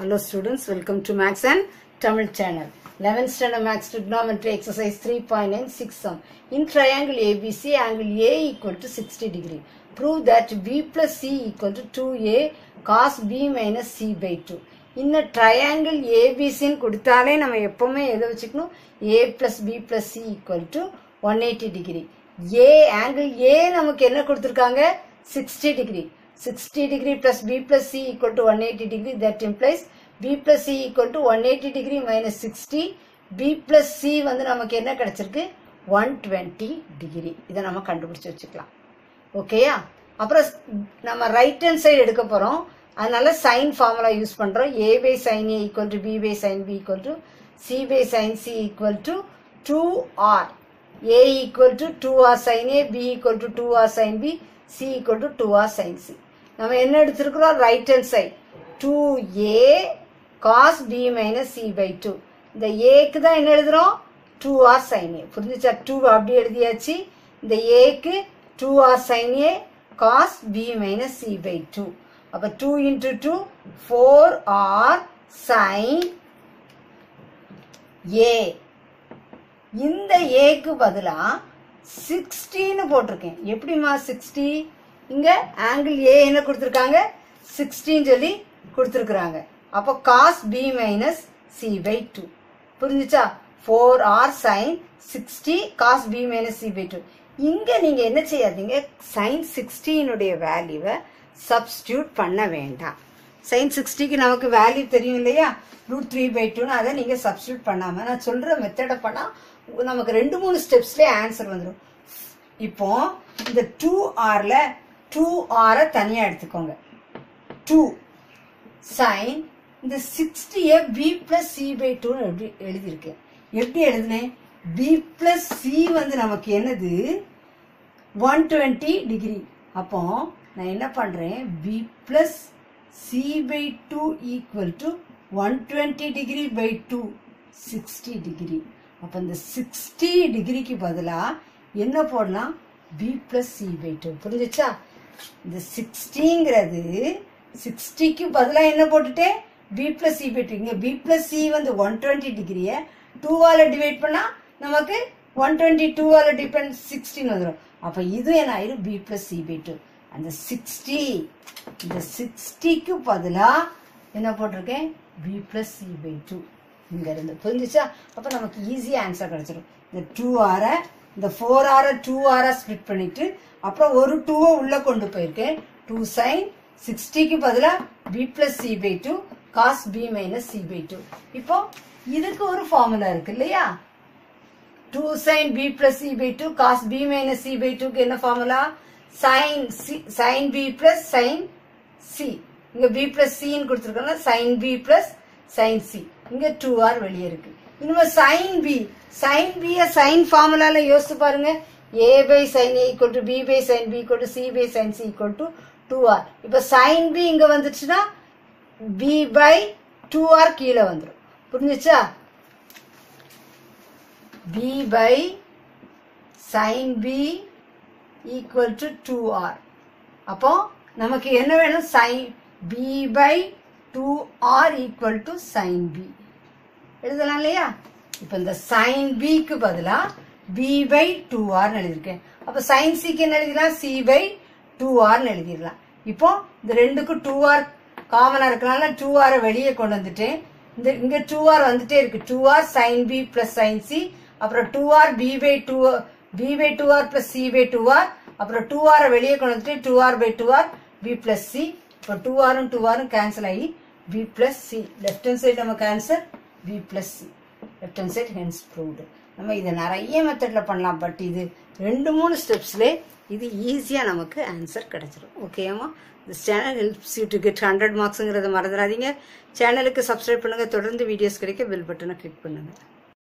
Hello students, welcome to Max and Tamil channel. 11th standard Max trigonometry exercise 3.9 sum. In triangle ABC, angle A equal to 60 degree. Prove that B plus C equal to 2A cos B minus C by 2. In a triangle ABC in kuduthale nama epovume edha vechikkanum A plus B plus C equal to 180 degree. A angle A namakku enna kuduthirukanga 60 degree. 60 degree plus B plus C equal to 180 degree. That implies B plus C equal to 180 degree minus 60. B plus C வந்து நமக்கு என்ன கிடைச்சிருக்கு 120 degree. இதை நம்ம கண்டுபிடிச்சு வச்சுக்கலாம். ஓகேயா? அப்புறம் நம்ம ரைட் ஹேண்ட் சைடு எடுக்க போறோம். அதனால சைன் ஃபார்முலா யூஸ் பண்றோம். A by sin A equal to B by sin B equal to C by sin C equal to 2R. A equal to 2R sin A, B equal to 2R sin B, C equal to 2R sin C. நம்ம என்ன எடுத்துக்கிறோம் right hand side 2a cos b minus c by 2. இந்த aக்கு தான் என்ன எழுதுறோம் 2r sin a. புரிஞ்சுச்சா? 2 அப்படி எழுதியாச்சு. இந்த aக்கு 2r sin a cos b minus c by 2. அப்ப 2 into 2 4r sin a. இந்த aக்கு பதிலா 60னு போட்டுருக்கேன். எப்படிமா 60? இங்க angle a என்ன கொடுத்திருக்காங்க 16 சொல்லி கொடுத்திருக்காங்க. அப்ப cos b minus c by 2. புரிஞ்சுச்சா? 4r sin 60 cos b minus c by 2. இங்க நீங்க என்ன செய்யாதீங்க sin 60 உடைய வேல்யூவை சப்ஸ்டிட்யூட் பண்ண வேண்டாம். sin 60 க்கு நமக்கு வேல்யூ தெரியும் இல்லையா? √3/2 னா அத நீங்க சப்ஸ்டிட்யூட் பண்ணாம நான் சொல்ற மெத்தட பண்ணா நமக்கு 2-3 ஸ்டெப்ஸ்லயே ஆன்சர் வந்துரும். இப்போ இந்த 2r ல 2r ஐ தனியா எடுத்துக்கோங்க. 2 sin இந்த 60 a b plus c by 2 எழுதிருக்கேன். எப்படி எழுதுனேன்? b plus c வந்து நமக்கு என்னது 120 degree. அப்போ நான் என்ன பண்றேன் b plus c by 2 equal to 120 degree by 2 60 degree. அப்போ இந்த 60 டிகிரிக்கு பதிலா என்ன போடலாம் b plus c by 2. புரிஞ்சுச்சா? இந்த 60ங்கிறது 60 க்கு பதிலா என்ன போட்டுட்டே b plus c by 2. இங்க b plus c வந்து 120 டிகிரியை 2 ஆல டிவைட் பண்ணா நமக்கு 122 ஆல டிபெண்ட் 16 வந்துரும். அப்ப இது என்ன ஆயிரும் b plus c by 2. அந்த 60 இந்த 60 க்கு பதிலா என்ன போட்டுருக்கேன் b plus c by 2 இங்க இருந்து. புரிஞ்சுச்சா? அப்ப நமக்கு ஈஸியா ஆன்சர் கிடைச்சிடும். இந்த 2r இந்த 4r 2r ஸ்ப்ளிட் பண்ணிட்டு அப்புறம் ஒரு 2 உள்ள கொண்டு போயிருக்கேன். 2 sin 60 க்கு பதிலா b plus c by 2 cos b minus c by 2. இப்போ இதுக்கு ஒரு ஃபார்முலா இருக்கு இல்லையா? 2 sin b plus c by 2 cos b minus c by 2 க்கு என்ன formula sin b plus sin c. இங்க b plus c ன்னு கொடுத்திருக்காங்க. sin b plus sin c. இங்க 2r வெளிய இருக்கு. இனிமே sin b ய sin ஃபார்முலால யோசிச்சு பாருங்க. a by sin a equal to b by sin b equal to c by sin c equal to 2r. இப்ப sin b இங்க வந்துச்சுனா b by 2r கீழ வந்துரும். புரிஞ்சுச்சா? b by sin b equal to 2r. அப்போ நமக்கு என்ன வேணும் sin b by 2r equal to sin b. எழுதலாம் இல்லையா? இப்ப இந்த sin b க்கு பதிலா b by 2r எழுதிருக்கேன். அப்ப sin c க்கு என்ன எழுதிடலாம் c by 2r எழுதிடலாம். இப்போ இந்த ரெண்டுக்கு 2r காமனா இருக்கனால 2r வெளியே கொண்டு வந்துட்டேன். இந்த இங்க 2r வந்துட்டே இருக்கு. 2r sin b plus sin c அப்புறம் 2r b by 2r plus c by 2r அப்புறம் 2r வெளியே கொண்டு வந்துட்டேன். 2r by 2r b plus c. இப்போ 2r உம் 2r உம் கேன்சல் ஆகி b plus c. Left hand side நமக்கு answer b plus c. Left hand side hence proved. நம்ம இதை நிறைய மெத்தட்ல பண்ணலாம். பட் இது 2-3 ஸ்டெப்ஸ்லே இது ஈஸியா நமக்கு ஆன்சர் கிடைச்சிடும். ஓகேமா? This channel helps you to get 100 மார்க்ஸ்ங்கிறத மறந்துடாதீங்க. சேனலுக்கு சப்ஸ்கிரைப் பண்ணுங்க. தொடர்ந்து வீடியோஸ் கிடைக்க பெல் பட்டனை கிளிக் பண்ணுங்க.